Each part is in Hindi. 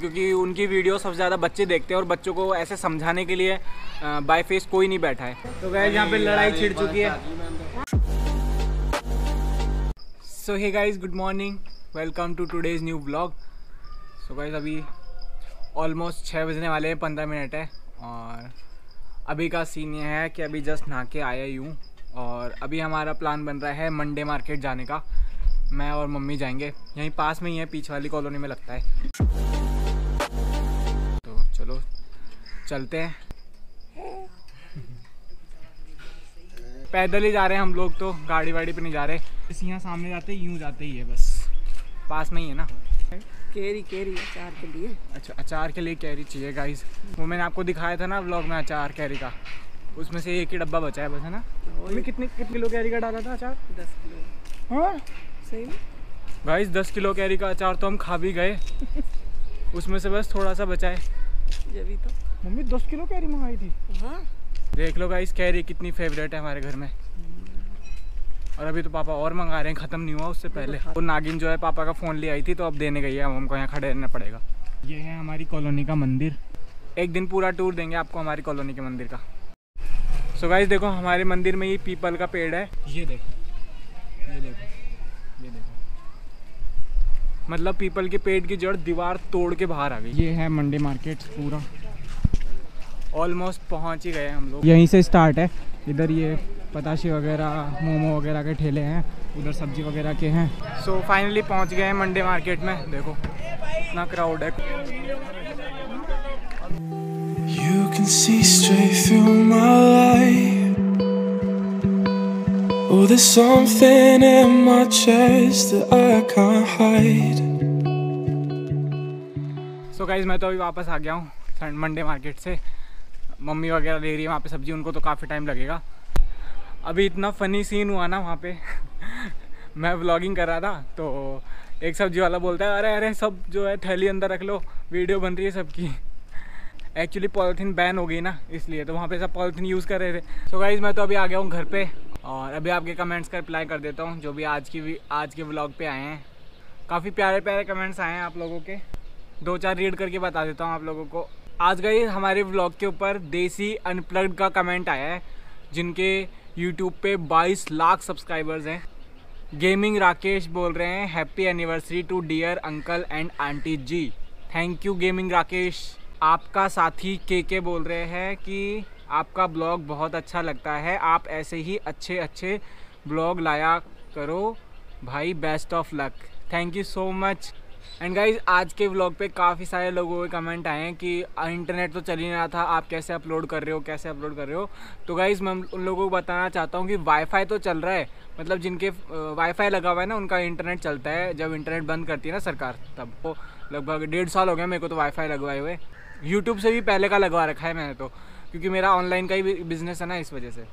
क्योंकि उनकी वीडियो सबसे ज़्यादा बच्चे देखते हैं और बच्चों को ऐसे समझाने के लिए बाय फेस कोई नहीं बैठा है। तो गाइस यहाँ पे लड़ाई छिड़ चुकी है। So hey guys, good morning, welcome to today's new vlog. So guys अभी ऑलमोस्ट 6 बजने वाले हैं, 15 मिनट है और अभी का सीन ये है कि अभी जस्ट नहा के आया ही हूँ और अभी हमारा प्लान बन रहा है मंडे मार्केट जाने का। मैं और मम्मी जाएंगे, यहीं पास में ही है, पीछे वाली कॉलोनी में लगता है। तो चलो चलते हैं, पैदल ही जा रहे हैं हम लोग, तो गाड़ी वाड़ी पे नहीं जा रहे। बस यहाँ सामने जाते यूँ जाते ही है, बस पास में ही है ना। कैरी अचार के लिए, अच्छा अचार के लिए कैरी चाहिए गाइस। वो मैंने आपको दिखाया था ना व्लॉग में अचार कैरी का, उसमें से एक ही डब्बा बचा है बस, है ना। उसमें कितने किलो कैरी का डाला था अचार? 10 किलो। हाँ सही गाइस, 10 किलो कैरी का अचार तो हम खा भी गए उसमें से बस थोड़ा सा बचा है। जब तो मम्मी 10 किलो कैरी मंगाई थी। हाँ देख लो गाइस, कैरी कितनी फेवरेट है हमारे घर में। और अभी तो पापा और मंगा रहे हैं, ख़त्म नहीं हुआ उससे पहले। वो तो नागिन जो है पापा का फ़ोन ले आई थी, तो अब देने गई है, अब हमको यहाँ खड़े रहना पड़ेगा। ये है हमारी कॉलोनी का मंदिर, एक दिन पूरा टूर देंगे आपको हमारी कॉलोनी के मंदिर का। सो गाइस देखो, हमारे मंदिर में ये पीपल का पेड़ है, ये देखो ये देखो ये देखो, मतलब पीपल के पेड़ की जड़ दीवार तोड़ के बाहर आ गई। ये है मंडे मार्केट पूरा, ऑलमोस्ट पहुँच ही गए हम लोग। यहीं से स्टार्ट है, इधर ये पताशे वगैरह मोमो वगैरह के ठेले हैं, उधर सब्जी वगैरह के हैं। सो फाइनली पहुंच गए हैं मंडे मार्केट में, देखो इतना क्राउड है। You can see straight through my life. Oh, there's something in my chest that I can't hide. So guys, मैं तो अभी वापस आ गया हूँ मंडे मार्केट से। मम्मी वगैरह ले रही है वहाँ पे सब्जी, उनको तो काफ़ी टाइम लगेगा। अभी इतना फ़नी सीन हुआ ना वहाँ पे मैं व्लॉगिंग कर रहा था तो एक सब्जी वाला बोलता है, अरे अरे सब जो है थैली अंदर रख लो, वीडियो बन रही है सबकी। एक्चुअली पॉलीथीन बैन हो गई ना, इसलिए तो वहाँ पे सब पॉलीथीन यूज़ कर रहे थे। सो गाइस मैं तो अभी आ गया हूँ घर पे और अभी आपके कमेंट्स का रिप्लाई कर देता हूँ जो भी आज के व्लॉग पे आए हैं। काफ़ी प्यारे प्यारे कमेंट्स आए हैं आप लोगों के, 2-4 रीड करके बता देता हूँ आप लोगों को। आज गाइस हमारे व्लॉग के ऊपर देसी अनप्लग्ड का कमेंट आया है, जिनके YouTube पे 22 लाख सब्सक्राइबर्स हैं। गेमिंग राकेश बोल रहे हैं, happy anniversary to dear uncle and aunty ji. Thank you gaming Rakesh. आपका साथी के बोल रहे हैं कि आपका ब्लॉग बहुत अच्छा लगता है, आप ऐसे ही अच्छे अच्छे ब्लॉग लाया करो भाई, best of luck. Thank you so much. And guys आज के व्लॉग पे काफ़ी सारे लोगों के कमेंट आए हैं कि इंटरनेट तो चल ही रहा था, आप कैसे अपलोड कर रहे हो कैसे अपलोड कर रहे हो। तो गाइज़ मैं उन लोगों को बताना चाहता हूँ कि वाईफाई तो चल रहा है, मतलब जिनके वाईफाई लगा हुआ है ना उनका इंटरनेट चलता है। जब इंटरनेट बंद करती है ना सरकार, तब तो लगभग 1.5 साल हो गया मेरे को तो वाईफाई लगवाए हुए। यूट्यूब से भी पहले का लगवा रखा है मैंने तो, क्योंकि मेरा ऑनलाइन का ही बिजनेस है ना, इस वजह से।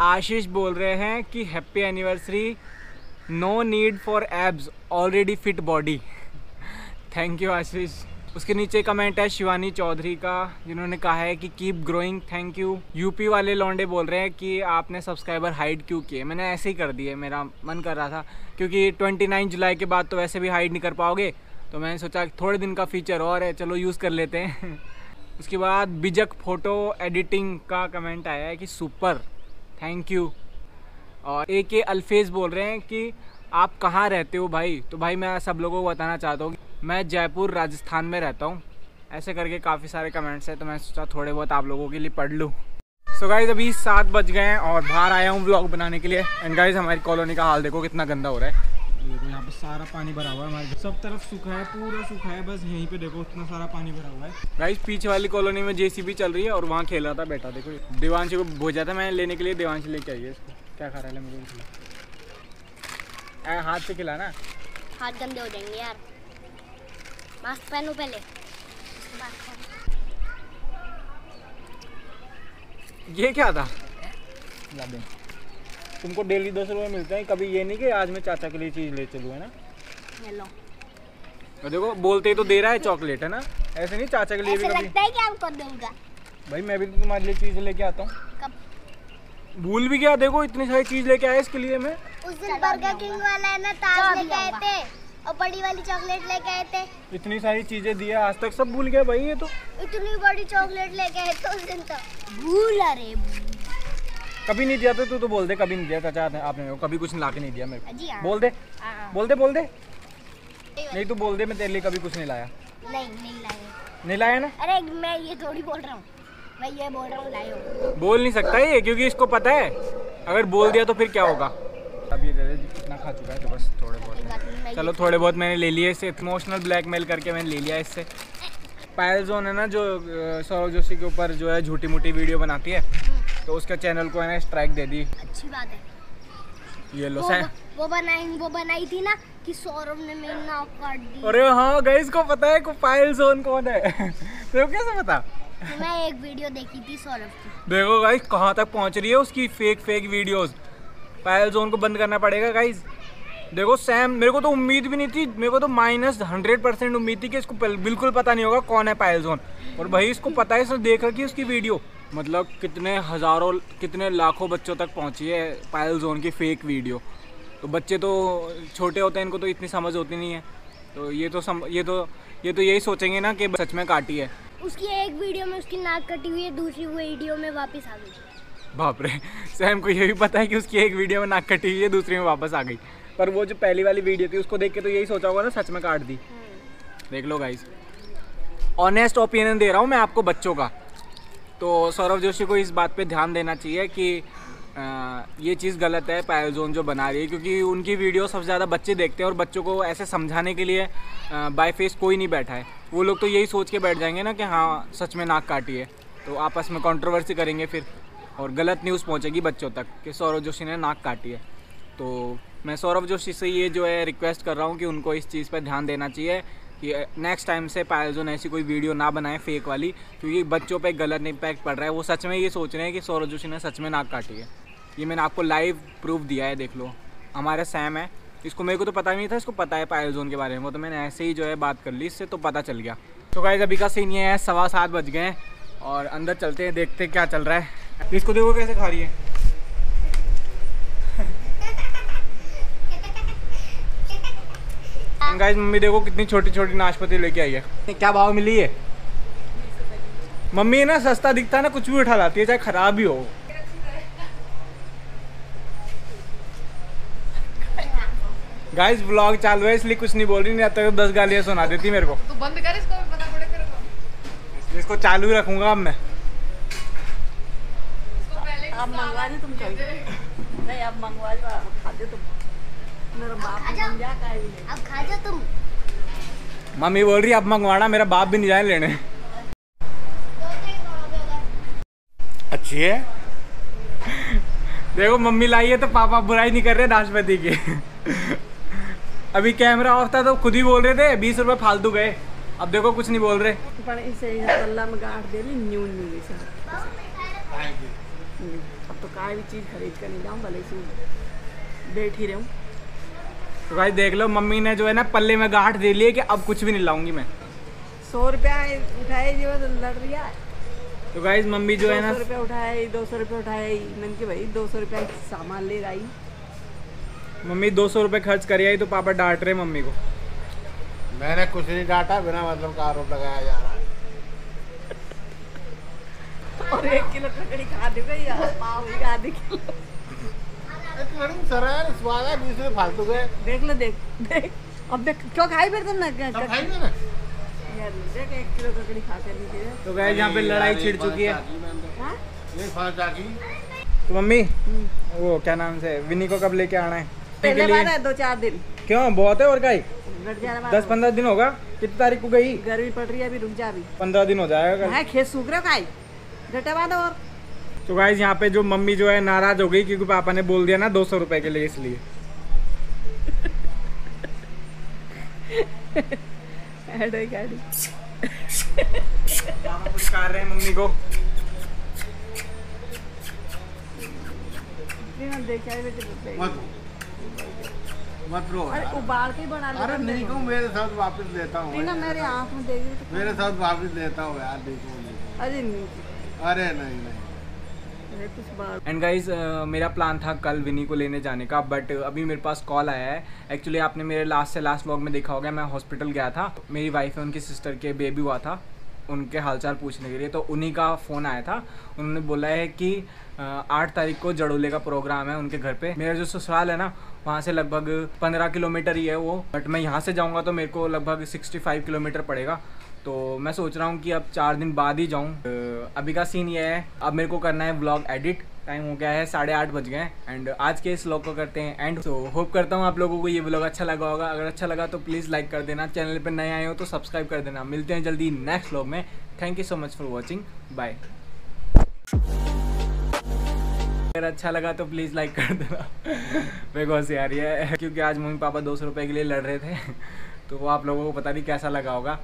आशीष बोल रहे हैं कि happy anniversary, no need for abs, already fit body. Thank you Ashish. उसके नीचे कमेंट है शिवानी चौधरी का, जिन्होंने कहा है कि keep growing, thank you. UP वाले लौंडे बोल रहे हैं कि आपने सब्सक्राइबर हाइड क्यों किए। मैंने ऐसे ही कर दिए, मेरा मन कर रहा था, क्योंकि 29 जुलाई के बाद तो वैसे भी हाइड नहीं कर पाओगे, तो मैंने सोचा थोड़े दिन का फीचर और है, चलो यूज़ कर लेते हैं उसके बाद बिजक फोटो एडिटिंग का कमेंट आया है कि सुपर, थैंक यू। और AK अल्फेज बोल रहे हैं कि आप कहाँ रहते हो भाई। तो भाई मैं सब लोगों को बताना चाहता हूँ मैं जयपुर राजस्थान में रहता हूँ, ऐसे करके काफ़ी सारे कमेंट्स हैं, तो मैं सोचा थोड़े बहुत आप लोगों के लिए पढ़ लूँ। सो गाइज़ अभी 7 बज गए हैं और बाहर आया हूँ व्लॉग बनाने के लिए। एंड गाइज़ हमारी कॉलोनी का हाल देखो कितना गंदा हो रहा है, देखो यहाँ पे सारा पानी भरा हुआ है, हमारे सब तरफ सूखा है, पूरा सूखा है, बस यहीं पे देखो इतना सारा पानी भरा हुआ है। गाइज़ पीछे वाली कॉलोनी में JCB चल रही है और वहाँ खेल रहा था बेटा, देखो देवांशी को भेजा था मैंने लेने के लिए, देवांशी लेके आई है इसको। क्या खा रहा है, मुझे हाथ से खिला ना, हाथ गंदे हो जाएंगे यार, मास्क पहनो पहले। ये क्या था, तुमको डेली 200 रुपये मिलते हैं, कभी ये नहीं कि आज मैं चाचा के लिए चीज़ ले चलूँ, है ना। हेलो तो देखो बोलते ही तो दे रहा है चॉकलेट, है ना, ऐसे नहीं चाचा के लिए भी लगता है कि आपको दूंगा। भाई मैं भी तुम्हारे लिए चीज़ लेके आता हूँ, भूल भी गया, देखो इतनी सारी चीज़ लेके आया इसके लिए मैं। उस दिन बर्गर किंग वाला है ना, ताज लेके आए थे और बड़ी वाली चॉकलेट लेके आए थे। इतनी सारी चीजें दी है आज तक, सब भूल गया भाई ये तो। इतनी बड़ी चॉकलेट लेके आए थे उस दिन तो भूल। अरे कभी नहीं दिया तो बोल दे, कभी नहीं दिया चाचा आपने, कभी कुछ ला के नहीं दिया मेरे को। बोल दे बोल दे बोल दे, नहीं तो बोल दे मैं तेरे लिए कभी कुछ नहीं लाया। नहीं नहीं लाया, नहीं लाया ना। अरे मैं ये थोड़ी बोल रहा हूँ, मैं ये बोल रहा हूँ लायो। बोल नहीं सकता ये, क्योंकि इसको पता है अगर बोल दिया तो फिर क्या होगा। अब ये दे कितना खा चुका है तो बस थोड़े बहुत, चलो थोड़े बहुत मैंने ले लिया इससे। इमोशनल ब्लैकमेल करके मैंने ले लिया इससे। पायल जोन है ना जो सौरव जोशी के ऊपर जो है झूठी मूठी वीडियो बनाती है, तो उसके चैनल को मैंने स्ट्राइक दे दी। अच्छी बात है ये लो। वो बनाई थी ना कि सौरव ने मेरी नाक काट दी। अरे हाँ गाइस को पता है को पायल जोन कौन है। तेरे को कैसे पता? तो मैं एक वीडियो देखी थी सौरव की। देखो गाइस कहाँ तक पहुँच रही है उसकी फेक वीडियोस। पायल जोन को बंद करना पड़ेगा गाइस। देखो सैम, मेरे को तो उम्मीद भी नहीं थी, मेरे को तो -100% उम्मीद थी कि इसको बिल्कुल पता नहीं होगा कौन है पायल जोन, और भाई इसको पता है, इसने देख रखी उसकी वीडियो। मतलब कितने हज़ारों कितने लाखों बच्चों तक पहुंची है पायल जोन की फेक वीडियो। तो बच्चे तो छोटे होते हैं, इनको तो इतनी समझ होती नहीं है, तो ये तो यही सोचेंगे ना कि सच में काटी है। उसकी एक वीडियो में उसकी नाक कटी हुई है, दूसरी वीडियो में वापस आ गई। बाप रे, सैम को ये भी पता है कि उसकी एक वीडियो में नाक कटी हुई है, दूसरी में वापस आ गई। पर वो जो पहली वाली वीडियो थी उसको देख के तो यही सोचा होगा ना सच में काट दी। देख लो गाइस, ऑनेस्ट ओपिनियन दे रहा हूँ मैं आपको बच्चों का। तो सौरव जोशी को इस बात पे ध्यान देना चाहिए कि ये चीज़ गलत है पायल जोन जो बना रही है, क्योंकि उनकी वीडियो सबसे ज़्यादा बच्चे देखते हैं, और बच्चों को ऐसे समझाने के लिए बाय फेस कोई नहीं बैठा है। वो लोग तो यही सोच के बैठ जाएंगे ना कि हाँ सच में नाक काटी है, तो आपस में कंट्रोवर्सी करेंगे फिर, और गलत न्यूज़ पहुँचेगी बच्चों तक कि सौरव जोशी ने नाक काटी है। तो मैं सौरव जोशी से ये जो है रिक्वेस्ट कर रहा हूँ कि उनको इस चीज़ पर ध्यान देना चाहिए कि नेक्स्ट टाइम से पायल जोन ऐसी कोई वीडियो ना बनाए फेक वाली, क्योंकि बच्चों पे गलत इम्पैक्ट पड़ रहा है। वो सच में ये सोच रहे हैं कि सौरव जोशी ने सच में नाक काटी है। ये मैंने आपको लाइव प्रूफ दिया है, देख लो। हमारा सैम है, इसको मेरे को तो पता नहीं था, इसको पता है पायल जोन के बारे में, वो तो मैंने ऐसे ही जो है बात कर ली, इससे तो पता चल गया। तो गाइस अभी का सीन ये है, 7:15 बज गए हैं और अंदर चलते हैं, देखते क्या चल रहा है। इसको देखो कैसे खा रही है। गाइस मम्मी देखो कितनी छोटी छोटी नाशपाती लेके आई है। क्या भाव मिली है मम्मी? है ना सस्ता दिखता है ना, कुछ भी उठा लाती है चाहे खराब ही हो। गाइस व्लॉग चालू है इसलिए कुछ नहीं बोल रही, नहीं अब तक 10 गालियां सुना देती मेरे को। तो बंद कर इसको, पता पड़ेगा इसको चालू ही रखूंगा अब मैं। आप मंगवा दे तुम चाहिए, नहीं आप मंगवा लो, खा दे तुम। मेरा बाप अब खा जाओ तुम। मम्मी बोल रही अब मंगवाना, मेरा बाप भी नहीं जाए लेने। अच्छी है। देखो मम्मी लाई है तो पापा बुराई नहीं कर रहे नाशपाती की। अभी कैमरा ऑफ था तो खुद ही बोल रहे थे 20 रुपए फालतू गए, अब देखो कुछ नहीं बोल रहे। अब तो कोई भी चीज खरीद कर नहीं जाऊँ, भले से बैठ ही रहूँ। तो भाई देख लो मम्मी ने जो है ना पल्ले में गांठ दे लिए कि अब कुछ भी नहीं लाऊंगी मैं। 100 रुपया उठाए जो तो लड़ रही है। तो गाइस मम्मी जो है ना 100 रुपया उठाए, 200 रुपया उठाए, मैंने कहा भाई 200 रुपया सामान ले आई। मम्मी 200 रुपये खर्च करी आई तो पापा डांट रहे मम्मी को। मैंने कुछ नहीं डांटा, बिना मतलब का आरोप लगाया जा रहा है। और 1 किलो ककड़ी खा दी यार, पाव भी आधे किलो। फालतू गए, देख लो देख देख अब देख क्यों खाई फिर तुम ना यार, देख 1 किलो ककड़ी खा कर लीजिए। तो गाइस यहाँ पे लड़ाई छिड़ चुकी है। तो मम्मी वो क्या नाम से विनी को कब लेके आना है? पहले बार है 2-4 दिन। क्यों बहुत है और का 10-15 दिन होगा। कितनी तारीख को गई? गर्मी पड़ रही है अभी, रुक जा अभी 15 दिन हो जाएगा, खेत सूख रहा है। तो गाइस यहाँ पे जो मम्मी जो है नाराज हो गई क्योंकि पापा ने बोल दिया ना 200 रुपए के लिए, इसलिए। पापा पुचकार रहे हैं मम्मी को। मत रो। अरे उबाल के बना लो। अरे नहीं को मेरे साथ वापस लेता हूँ ना, मेरे आँख में देख, मेरे साथ वापस लेता हूँ यार। देखो अरे नहीं, अरे नहीं एंड गाइज मेरा प्लान था कल विनी को लेने जाने का, बट अभी मेरे पास कॉल आया है। एक्चुअली आपने मेरे लास्ट से लास्ट व्लॉग में देखा होगा, मैं हॉस्पिटल गया था। मेरी वाइफ है, उनकी सिस्टर के बेबी हुआ था, उनके हालचाल पूछने के लिए। तो उन्हीं का फ़ोन आया था, उन्होंने बोला है कि 8 तारीख को जड़ोले का प्रोग्राम है उनके घर पे। मेरा जो ससुराल है ना, वहाँ से लगभग 15 किलोमीटर ही है वो, बट मैं यहाँ से जाऊँगा तो मेरे को लगभग 65 किलोमीटर पड़ेगा। तो मैं सोच रहा हूँ कि अब 4 दिन बाद ही जाऊँ। अभी का सीन ये है, अब मेरे को करना है व्लॉग एडिट। टाइम हो गया है, 8:30 बज गए हैं। एंड आज के इस व्लॉग को करते हैं एंड। तो होप करता हूँ आप लोगों को ये व्लॉग अच्छा लगा होगा। अगर अच्छा लगा तो प्लीज़ लाइक कर देना, चैनल पे नए आए हो तो सब्सक्राइब कर देना। मिलते हैं जल्दी नेक्स्ट व्लॉग में। Thank you so much for watching, bye. अगर अच्छा लगा तो प्लीज़ लाइक कर देना। मेरे को हंसी आ रही है क्योंकि आज मम्मी पापा 200 रुपये के लिए लड़ रहे थे, तो वो आप लोगों को पता नहीं कैसा लगा होगा।